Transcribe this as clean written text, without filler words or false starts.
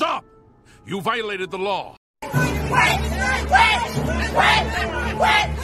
Stop! You violated the law. Quit! Quit! Quit! Quit!